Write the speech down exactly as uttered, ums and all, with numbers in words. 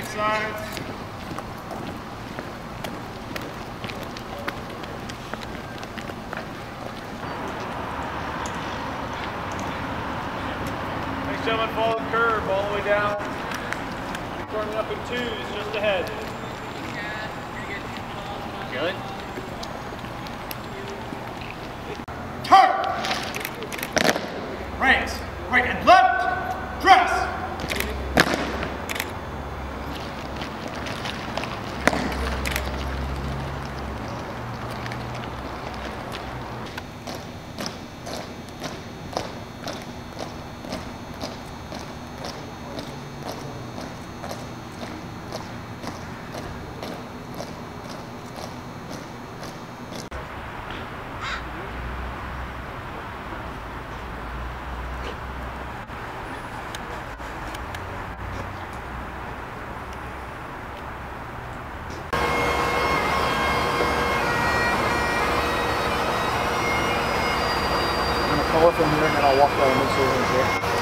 right side. Next gentleman, follow the curve all the way down. Forming up in twos just ahead. Good. Turn! Raise. Right and left. Press. From here, and then I'll walk around and make sure everyone's there.